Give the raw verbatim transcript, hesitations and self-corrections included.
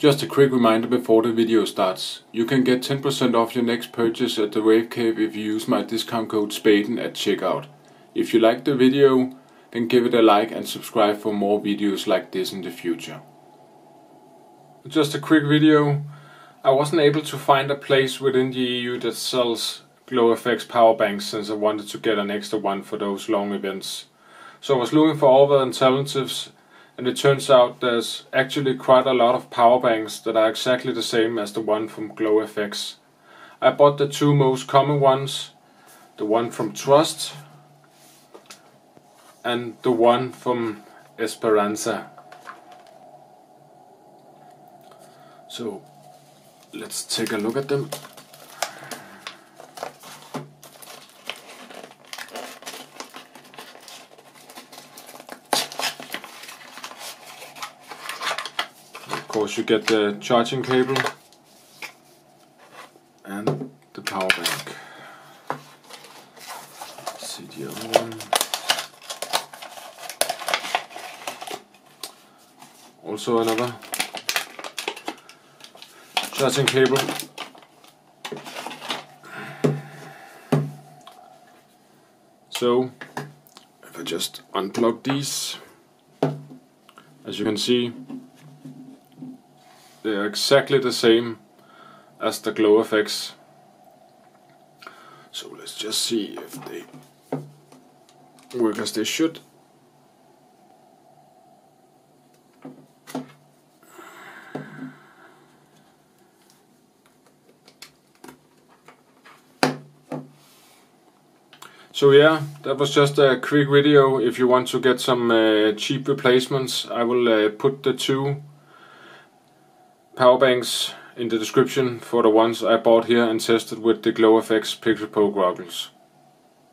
Just a quick reminder before the video starts. You can get ten percent off your next purchase at the Rave Cave if you use my discount code SPADEN at checkout. If you liked the video, then give it a like and subscribe for more videos like this in the future. Just a quick video. I wasn't able to find a place within the E U that sells GloFX power banks since I wanted to get an extra one for those long events. So I was looking for all the alternatives, and it turns out there's actually quite a lot of power banks that are exactly the same as the one from GloFX. I bought the two most common ones, the one from Trust and the one from Esperanza. So let's take a look at them. Of course, you get the charging cable and the power bank. Let's see the other one. Also another charging cable. So if I just unplug these, as you can see, they are exactly the same as the GloFX. So let's just see if they work as they should. So yeah, that was just a quick video. If you want to get some uh, cheap replacements, I will uh, put the two power banks in the description for the ones I bought here and tested with the GloFX Pixel Pro goggles.